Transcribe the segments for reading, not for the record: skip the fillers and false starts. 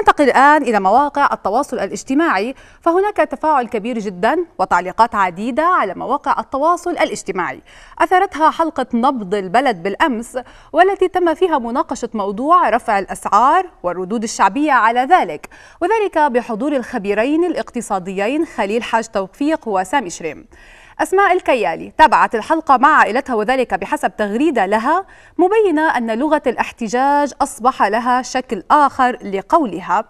ننتقل الآن إلى مواقع التواصل الاجتماعي، فهناك تفاعل كبير جدا وتعليقات عديدة على مواقع التواصل الاجتماعي أثرتها حلقة نبض البلد بالأمس، والتي تم فيها مناقشة موضوع رفع الأسعار والردود الشعبية على ذلك، وذلك بحضور الخبيرين الاقتصاديين خليل حاج توفيق وسامي شريم. أسماء الكيالي تابعت الحلقة مع عائلتها، وذلك بحسب تغريدة لها مبينة أن لغة الاحتجاج أصبح لها شكل آخر. لقولها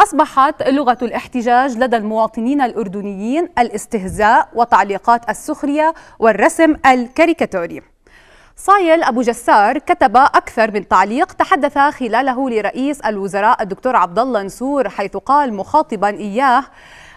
أصبحت لغة الاحتجاج لدى المواطنين الأردنيين الاستهزاء وتعليقات السخرية والرسم الكاريكاتوري. صايل أبو جسار كتب أكثر من تعليق تحدث خلاله لرئيس الوزراء الدكتور عبد الله نسور، حيث قال مخاطبا إياه: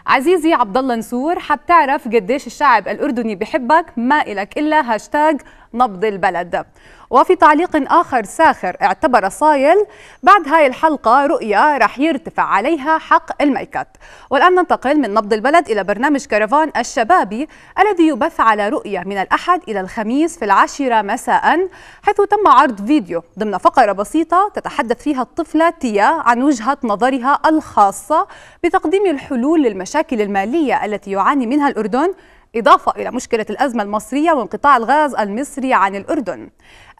عزيزي عبد الله نسور، حبتعرف قديش الشعب الأردني بحبك، ما إلك إلا هاشتاج نبض البلد. وفي تعليق آخر ساخر اعتبر صايل بعد هاي الحلقة رؤية رح يرتفع عليها حق الميكات. والآن ننتقل من نبض البلد إلى برنامج كارفان الشبابي الذي يبث على رؤية من الأحد إلى الخميس في 10 مساء، حيث تم عرض فيديو ضمن فقرة بسيطة تتحدث فيها الطفلة تيا عن وجهة نظرها الخاصة بتقديم الحلول للمشاكل المالية التي يعاني منها الأردن، إضافة إلى مشكلة الأزمة المصرية وانقطاع الغاز المصري عن الأردن.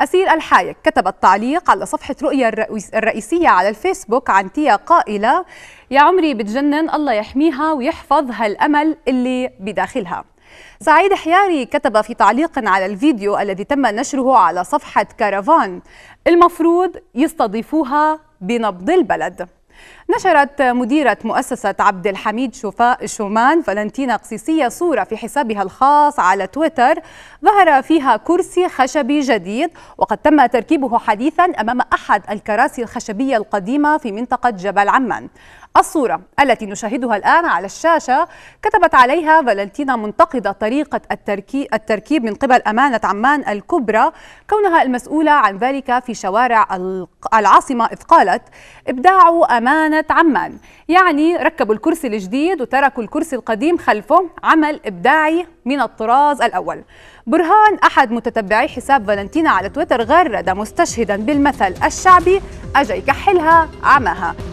أسيل الحايك كتبت تعليق على صفحة رؤية الرئيسية على الفيسبوك عن تيا قائلة: يا عمري بتجنن، الله يحميها ويحفظ هالأمل اللي بداخلها. سعيد حياري كتب في تعليق على الفيديو الذي تم نشره على صفحة كارفان: المفروض يستضيفوها بنبض البلد. نشرت مديرة مؤسسة عبد الحميد شومان فالنتينا قصيصية صورة في حسابها الخاص على تويتر ظهر فيها كرسي خشبي جديد وقد تم تركيبه حديثا أمام أحد الكراسي الخشبية القديمة في منطقة جبل عمان. الصورة التي نشاهدها الآن على الشاشة كتبت عليها فالنتينا منتقدة طريقة التركيب من قبل أمانة عمان الكبرى كونها المسؤولة عن ذلك في شوارع العاصمة، إذ قالت: إبداع أمانة عمان، يعني ركبوا الكرسي الجديد وتركوا الكرسي القديم خلفه، عمل إبداعي من الطراز الأول. برهان أحد متتبعي حساب فالنتينا على تويتر غرد مستشهدا بالمثل الشعبي: أجا يكحلها عماها.